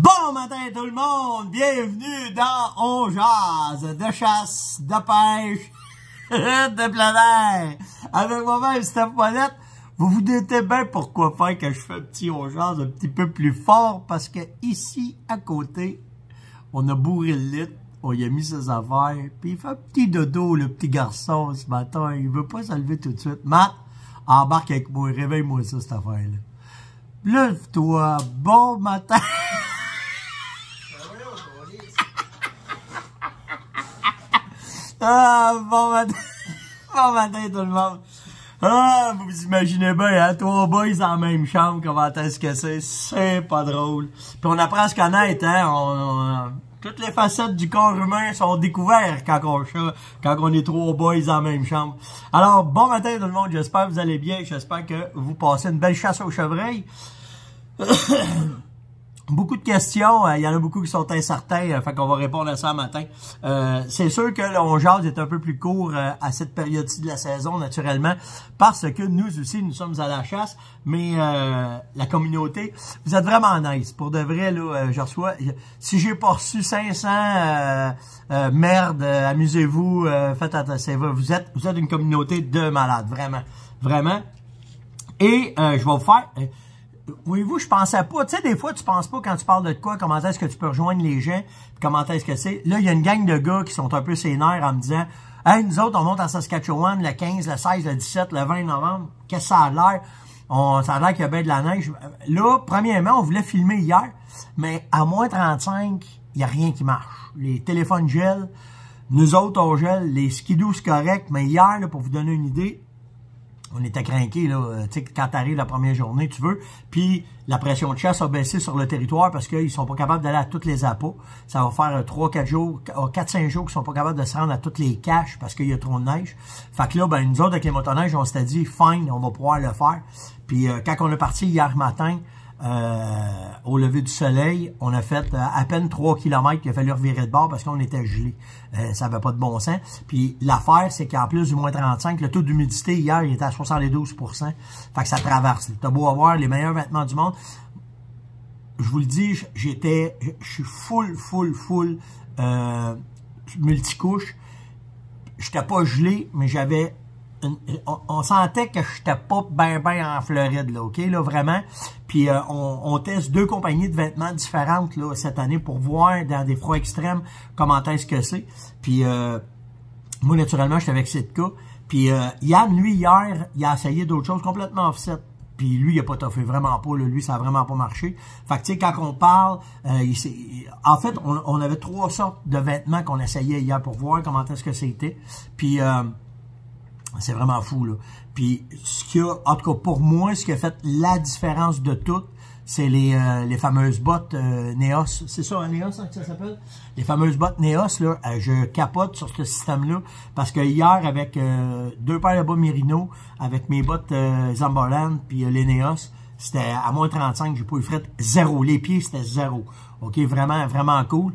Bon matin tout le monde, bienvenue dans On Jase, de chasse, de pêche, de plein air. Avec moi-même, Stephane Monette, vous vous doutez bien pourquoi faire que je fais un petit On Jase un petit peu plus fort, parce que ici, à côté, on a bourré le lit, on y a mis ses affaires, puis il fait un petit dodo, le petit garçon, ce matin, il veut pas se lever tout de suite. Matt, embarque avec moi, réveille-moi ça, cette affaire-là. Lève-toi, bon matin! Ah, bon matin tout le monde. Ah, vous vous imaginez bien, hein, trois boys en même chambre, comment est-ce que c'est pas drôle. Puis on apprend à se connaître, hein, toutes les facettes du corps humain sont découvertes quand on est trois boys en même chambre. Alors, bon matin tout le monde, j'espère que vous allez bien, j'espère que vous passez une belle chasse au chevreuil. Beaucoup de questions, il y en a beaucoup qui sont incertains, fait qu'on va répondre à ça matin. C'est sûr que l'on jase est un peu plus court à cette période-ci de la saison, naturellement, parce que nous aussi, nous sommes à la chasse, mais la communauté, vous êtes vraiment nice. Pour de vrai, là, je reçois... Si j'ai pas reçu 500, merde, amusez-vous, faites attention, vous êtes une communauté de malades, vraiment, vraiment. Et je vais vous faire... voyez-vous, je pensais pas. Tu sais, des fois, tu penses pas quand tu parles de quoi, comment est-ce que tu peux rejoindre les gens, comment est-ce que c'est. Là, il y a une gang de gars qui sont un peu sénères en me disant « Hey, nous autres, on monte en Saskatchewan le 15, le 16, le 17, le 20 novembre. Qu'est-ce que ça a l'air? » Ça a l'air qu'il y a bien de la neige. Là, premièrement, on voulait filmer hier, mais à moins 35, il n'y a rien qui marche. Les téléphones gèlent. Nous autres, on gèle. Les skidous, c'est correct. Mais hier, là, pour vous donner une idée, on était crainqués, là, tu sais, quand t'arrives la première journée, tu veux, puis la pression de chasse a baissé sur le territoire parce qu'ils sont pas capables d'aller à toutes les appâts. Ça va faire 3-4 jours, 4-5 jours qu'ils sont pas capables de se rendre à toutes les caches parce qu'il y a trop de neige. Fait que là, ben, nous autres, avec les motoneiges, on s'était dit, fine, on va pouvoir le faire. Puis quand on est parti hier matin, au lever du soleil, on a fait à peine 3 km qu'il a fallu revirer de bord parce qu'on était gelé. Ça avait pas de bon sens. Puis l'affaire, c'est qu'en plus du moins 35, le taux d'humidité hier, il était à 72%. Fait que ça traverse. T'as beau avoir les meilleurs vêtements du monde. Je vous le dis, je suis full multicouche. J'étais pas gelé, mais j'avais... On sentait que j'étais pas ben en Floride, là, OK, là, vraiment. Puis on teste 2 compagnies de vêtements différentes, là, cette année, pour voir dans des froids extrêmes comment est-ce que c'est. Puis moi, naturellement, j'étais avec Cetka. Puis Yann, lui, hier, il a essayé d'autres choses complètement offset. Puis lui, il a pas toffé, vraiment pas, là, lui, ça a vraiment pas marché. Fait que, tu sais, quand on parle, en fait, on avait 3 sortes de vêtements qu'on essayait hier pour voir comment est-ce que c'était. Puis... c'est vraiment fou, là. Puis, ce qui a, en tout cas, pour moi, ce qui a fait la différence de tout, c'est les fameuses bottes Neos. C'est ça, hein, Neos, hein, que ça s'appelle? Les fameuses bottes Neos, là, je capote sur ce système-là, parce que hier, avec 2 paires de bas Mirino, avec mes bottes Zambolan, puis les Neos, c'était à moins 35, j'ai pas eu fret, 0. Les pieds, c'était 0. OK, vraiment, vraiment cool.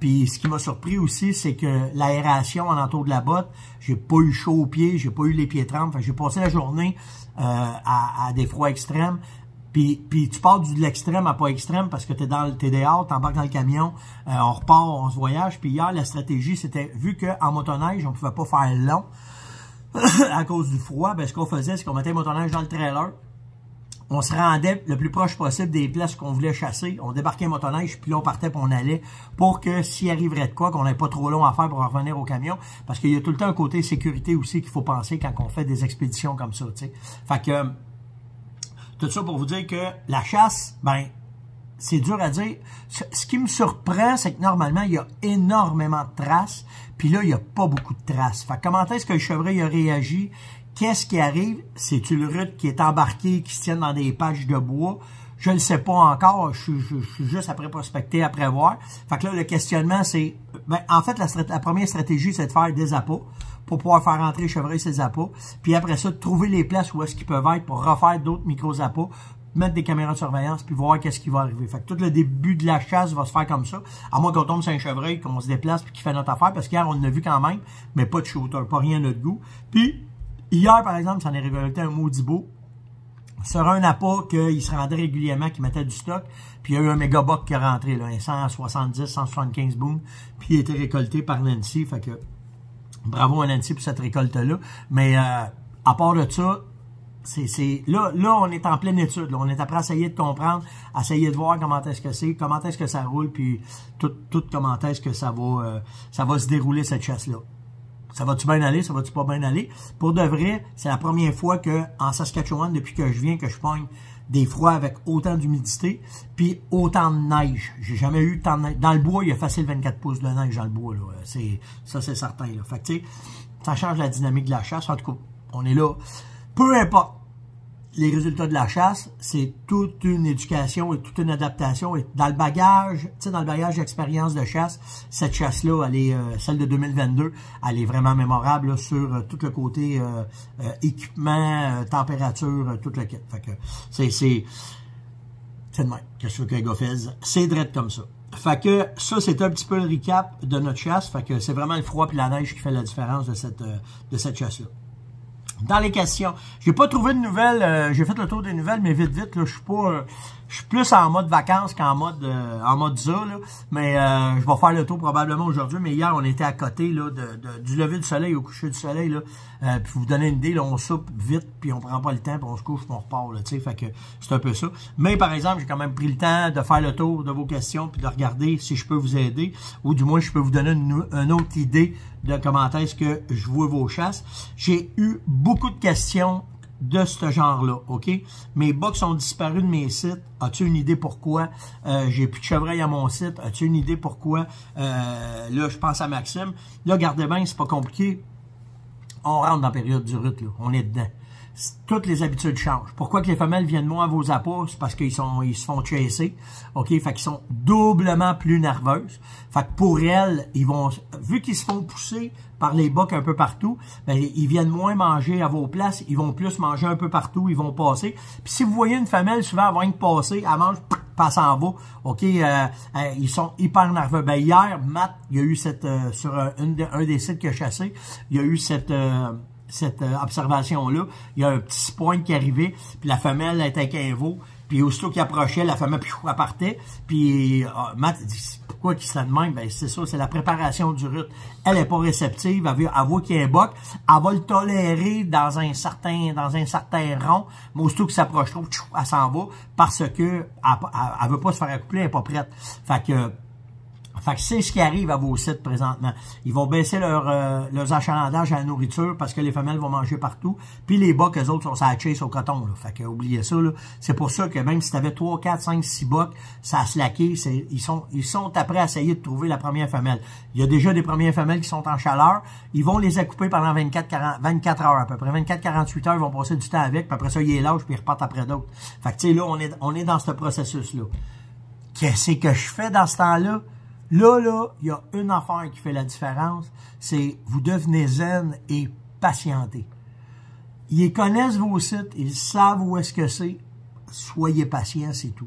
Puis ce qui m'a surpris aussi, c'est que l'aération en entour de la botte, j'ai pas eu chaud aux pieds, j'ai pas eu les pieds trempés. J'ai passé la journée à des froids extrêmes. Puis tu pars de l'extrême à pas extrême parce que t'es dehors, t'embarques dans le camion, on repart, on se voyage. Puis hier, la stratégie, c'était, vu qu'en motoneige, on pouvait pas faire long à cause du froid, ben ce qu'on faisait, c'est qu'on mettait le motoneige dans le trailer. On se rendait le plus proche possible des places qu'on voulait chasser. On débarquait en motoneige, puis là, on partait, puis on allait pour que s'il arriverait de quoi, qu'on n'ait pas trop long à faire pour revenir au camion. Parce qu'il y a tout le temps un côté sécurité aussi qu'il faut penser quand on fait des expéditions comme ça, tu sais. Fait que, tout ça pour vous dire que la chasse, ben, c'est dur à dire. Ce qui me surprend, c'est que normalement, il y a énormément de traces, puis là, il n'y a pas beaucoup de traces. Fait que comment est-ce que le chevreuil a réagi? Qu'est-ce qui arrive? C'est-tu le rut qui est embarqué, qui se tient dans des patches de bois? Je ne le sais pas encore. Je suis juste après prospecter, après voir. Fait que là, le questionnement, c'est... Ben, en fait, la première stratégie, c'est de faire des appâts pour pouvoir faire entrer les chevreuils ces appâts. Puis après ça, de trouver les places où est-ce qu'ils peuvent être pour refaire d'autres micro-appâts, mettre des caméras de surveillance, puis voir qu'est-ce qui va arriver. Fait que tout le début de la chasse va se faire comme ça, à moins qu'on tombe sur un chevreuil, qu'on se déplace, puis qu'il fait notre affaire, parce qu'hier, on l'a vu quand même, mais pas de shooter, pas rien de notre goût. Puis... Hier, par exemple, j'en ai récolté un maudit beau. sur un appât qu'il se rendait régulièrement, qu'il mettait du stock. Puis il y a eu un méga buck qui est rentré, là, un 170, 175 boom, puis il a été récolté par Nancy. Fait que bravo à Nancy pour cette récolte-là. Mais à part de ça, c'est là, on est en pleine étude. Là. On est après à essayer de comprendre, essayer de voir comment est-ce que c'est, comment est-ce que ça roule, puis tout comment est-ce que ça va se dérouler, cette chasse-là. Ça va-tu bien aller? Ça va-tu pas bien aller? Pour de vrai, c'est la première fois qu'en Saskatchewan, depuis que je viens, que je pogne des froids avec autant d'humidité puis autant de neige. J'ai jamais eu tant de neige. Dans le bois, il y a facile 24 pouces de neige dans le bois. Là. Ça, c'est certain. Là. Fait que, tu sais, ça change la dynamique de la chasse. En tout cas, on est là. Peu importe les résultats de la chasse, c'est toute une éducation et toute une adaptation. Et dans le bagage, tu sais, dans le bagage d'expérience de chasse, cette chasse-là, elle est celle de 2022, elle est vraiment mémorable là, sur tout le côté équipement, température, tout le kit. Fait que c'est de même. Qu'est-ce que les gars faisent? C'est drette comme ça. Fait que ça, c'était un petit peu le recap de notre chasse. Fait que c'est vraiment le froid puis la neige qui fait la différence de cette chasse-là. Dans les questions, j'ai pas trouvé de nouvelles, j'ai fait le tour des nouvelles, mais vite, là, je suis plus en mode vacances qu'en mode ça, là, mais je vais faire le tour probablement aujourd'hui, mais hier, on était à côté, là, du lever du soleil au coucher du soleil, là, puis vous donner une idée, là, on soupe vite, puis on prend pas le temps, puis on se couche, puis on repart, là, tu sais, fait que c'est un peu ça, mais par exemple, j'ai quand même pris le temps de faire le tour de vos questions, puis de regarder si je peux vous aider, ou du moins, je peux vous donner une autre idée de comment est-ce que je vois vos chasses. J'ai eu beaucoup de questions de ce genre-là, OK? Mes box ont disparu de mes sites. As-tu une idée pourquoi? J'ai plus de chevreuil à mon site. As-tu une idée pourquoi? Là, je pense à Maxime. Là, gardez bien, c'est pas compliqué. On rentre dans la période du rut, là. On est dedans. Toutes les habitudes changent. Pourquoi que les femelles viennent moins à vos appâts? C'est parce qu'ils se font chasser. OK? Fait qu'ils sont doublement plus nerveuses. Fait que pour elles, ils vont, vu qu'ils se font pousser par les bocs un peu partout, ben, ils viennent moins manger à vos places. Ils vont plus manger un peu partout. Ils vont passer. Puis si vous voyez une femelle, souvent, elle va rien que passer. Elle mange, passe en va. OK? Ils sont hyper nerveux. Ben, hier, Matt, il y a eu cette, sur un des sites que je chassais, il y a eu cette observation-là, il y a un petit spoint qui arrivait, puis la femelle était avec un veau, puis aussitôt qu'il approchait, la femelle, puis elle partait, puis Matt dit, pourquoi qu'il se la demande? Ben c'est ça, c'est la préparation du rut. Elle n'est pas réceptive, elle voit qu'il y a un boc, elle va le tolérer dans un certain rond, mais aussitôt qu'il s'approche trop, elle s'en va, parce que elle ne veut pas se faire accoupler, elle n'est pas prête. Fait que c'est ce qui arrive à vos sites présentement. Ils vont baisser leurs achalandages à la nourriture parce que les femelles vont manger partout. Puis les bocs, eux autres, sont sur la chase au coton. Là. Fait que oubliez ça. C'est pour ça que même si tu avais 3, 4, 5, 6 bocs, ça a slacké. Ils sont après à essayer de trouver la première femelle. Il y a déjà des premières femelles qui sont en chaleur. Ils vont les accouper pendant 24 heures à peu près. 24-48 heures, ils vont passer du temps avec. Puis après ça, ils les lâchent puis ils repartent après d'autres. Fait que tu sais, là, on est dans ce processus-là. Qu'est-ce que je fais dans ce temps-là? Là, il y a une affaire qui fait la différence, c'est vous devenez zen et patientez. Ils connaissent vos sites, ils savent où est-ce que c'est. Soyez patient, c'est tout.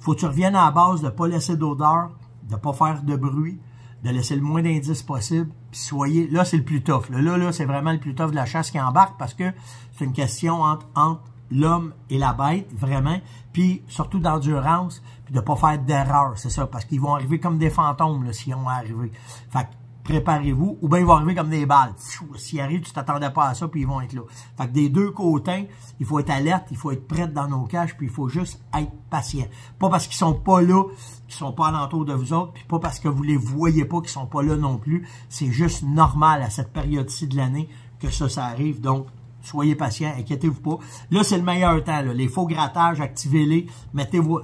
Faut que tu reviennes à la base de ne pas laisser d'odeur, de ne pas faire de bruit, de laisser le moins d'indices possible. Puis soyez, là, c'est le plus tough. Là, c'est vraiment le plus tough de la chasse qui embarque parce que c'est une question entre l'homme et la bête, vraiment, puis surtout d'endurance, puis de ne pas faire d'erreur, c'est ça, parce qu'ils vont arriver comme des fantômes, s'ils vont arriver. Fait que, préparez-vous, ou bien ils vont arriver comme des balles. S'ils arrivent, tu t'attendais pas à ça, puis ils vont être là. Fait que des deux côtés, il faut être alerte, il faut être prête dans nos caches, puis il faut juste être patient. Pas parce qu'ils sont pas là, qu'ils sont pas alentour de vous autres, puis pas parce que vous les voyez pas qu'ils sont pas là non plus. C'est juste normal à cette période-ci de l'année que ça arrive, donc soyez patient, inquiétez-vous pas. Là, c'est le meilleur temps. Là. Les faux grattages, activez-les. Mettez-vous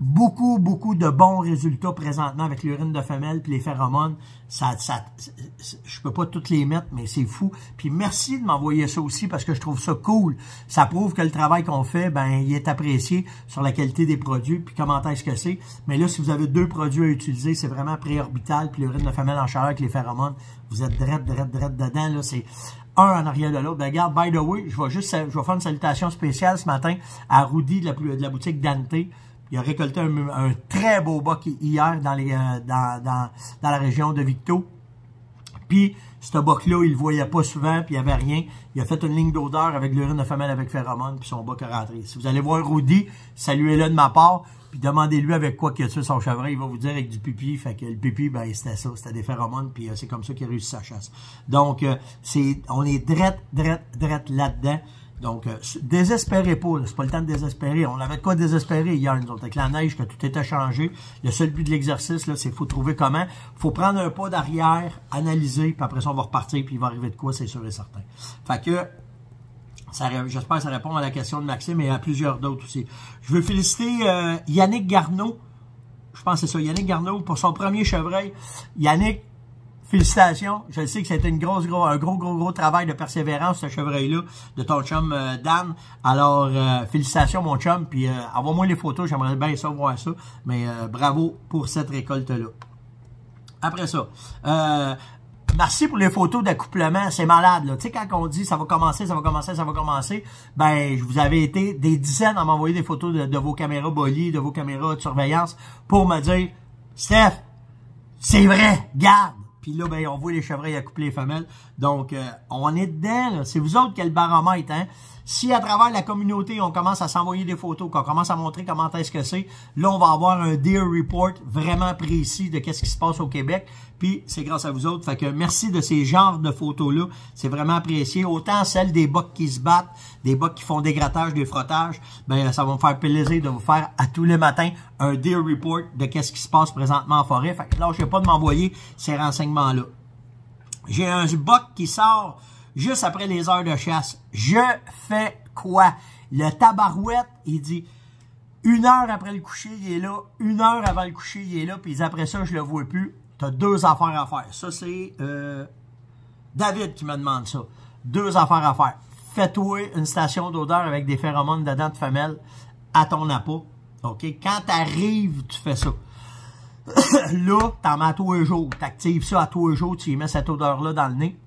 beaucoup de bons résultats présentement avec l'urine de femelle puis les phéromones. Je peux pas toutes les mettre, mais c'est fou. Puis merci de m'envoyer ça aussi parce que je trouve ça cool. Ça prouve que le travail qu'on fait, ben, il est apprécié sur la qualité des produits puis comment est-ce que c'est. Mais là, si vous avez deux produits à utiliser, c'est vraiment préorbital puis l'urine de femelle en chaleur avec les phéromones. Vous êtes drette dedans. Là, c'est un en arrière de l'autre. Ben, regarde, by the way, je vais faire une salutation spéciale ce matin à Rudy de la boutique Dante. Il a récolté un très beau boc hier dans la région de Victo. Puis, ce boc-là, il le voyait pas souvent, puis il n'y avait rien. Il a fait une ligne d'odeur avec l'urine de femelle avec phéromone, puis son boc est rentré. Si vous allez voir Rudy, saluez-le de ma part, puis demandez-lui avec quoi qu'il a tué son chevreuil. Il va vous dire avec du pipi. Fait que le pipi, ben, c'était ça. C'était des phéromones, puis c'est comme ça qu'il a réussi sa chasse. Donc, on est drette là-dedans. Donc, désespérez pas, c'est pas le temps de désespérer. On avait de quoi désespérer hier, nous autres, avec la neige, que tout était changé. Le seul but de l'exercice, là, c'est faut trouver comment. Faut prendre un pas d'arrière, analyser, puis après ça, on va repartir, puis il va arriver de quoi, c'est sûr et certain. Fait que, j'espère que ça répond à la question de Maxime et à plusieurs d'autres aussi. Je veux féliciter Yannick Garneau, je pense que c'est ça, Yannick Garneau, pour son premier chevreuil. Yannick, félicitations, je sais que c'était un gros travail de persévérance, ce chevreuil-là, de ton chum Dan. Alors, félicitations mon chum, puis envoie-moi les photos, j'aimerais bien savoir ça, mais bravo pour cette récolte-là. Après ça, merci pour les photos d'accouplement, c'est malade, là. Tu sais, quand on dit ça va commencer, ben, je vous avais été des dizaines à m'envoyer des photos de vos caméras bolies, de vos caméras de surveillance, pour me dire, Steph, c'est vrai, garde! Puis là, ben, on voit les chevreuils accoupler les femelles. Donc, on est dedans. C'est vous autres qui avez le baromètre. Hein? Si à travers la communauté, on commence à s'envoyer des photos, qu'on commence à montrer comment est-ce que c'est, là, on va avoir un Deer Report vraiment précis de qu'est-ce qui se passe au Québec. Puis, c'est grâce à vous autres. Fait que merci de ces genres de photos-là. C'est vraiment apprécié. Autant celles des bocs qui se battent, des bocs qui font des grattages, des frottages. Ben, ça va me faire plaisir de vous faire à tous les matins un Deer Report de qu'est-ce qui se passe présentement en forêt. Fait que là, je ne sais pas de m'envoyer ces renseignements-là. J'ai un boc qui sort juste après les heures de chasse. Je fais quoi? Le tabarouette, il dit, une heure après le coucher, il est là. Une heure avant le coucher, il est là. Puis après ça, je le vois plus. Tu as deux affaires à faire. Ça, c'est David qui me demande ça. Deux affaires à faire. Fais-toi une station d'odeur avec des phéromones dedans de femelle à ton appât. OK? Quand tu arrives, tu fais ça. Là, t'en mets à tous les jours. Tu actives ça à tous les jours. Tu y mets cette odeur-là dans le nez.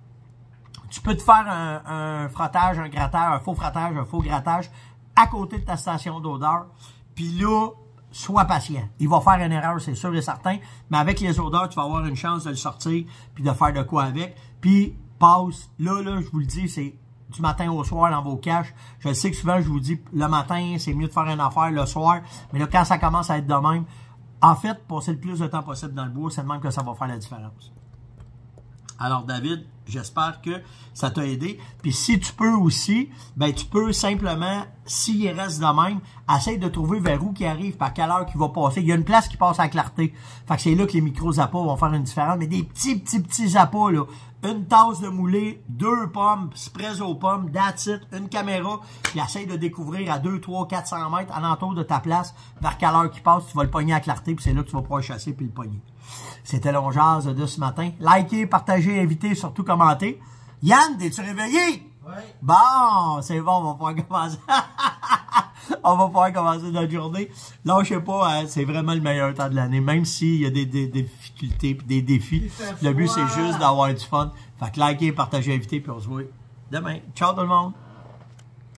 Tu peux te faire un frottage, un grattage, un faux frottage, un faux grattage à côté de ta station d'odeur. Puis là, sois patient. Il va faire une erreur, c'est sûr et certain. Mais avec les odeurs, tu vas avoir une chance de le sortir puis de faire de quoi avec. Puis, passe. Là, je vous le dis, c'est du matin au soir dans vos caches. Je sais que souvent, je vous dis, le matin, c'est mieux de faire une affaire le soir. Mais là, quand ça commence à être de même, en fait, passer le plus de temps possible dans le bois, c'est de même que ça va faire la différence. Alors, David, j'espère que ça t'a aidé. Puis si tu peux aussi, ben tu peux simplement, s'il reste de même, essaye de trouver vers où qu'il arrive, par quelle heure qu'il va passer. Il y a une place qui passe à la clarté. Fait que c'est là que les micros appâts vont faire une différence. Mais des petits appâts, là. Une tasse de moulé, deux pommes, spray aux pommes, that's it, une caméra. Puis essaye de découvrir à 2, 3, 400 mètres alentour de ta place vers quelle heure qu'il passe. Tu vas le pogner à la clarté, puis c'est là que tu vas pouvoir chasser puis le pogner. C'était l'on jase de ce matin. Likez, partagez, invitez, surtout commentez. Yann, t'es-tu réveillé? Oui. Bon, c'est bon, on va pouvoir commencer. On va pouvoir commencer notre journée. Là, je sais pas, hein, c'est vraiment le meilleur temps de l'année, même s'il y a des difficultés et des défis. Le but, c'est juste d'avoir du fun. Fait que likez, partagez, invitez, puis on se voit demain. Ciao tout le monde!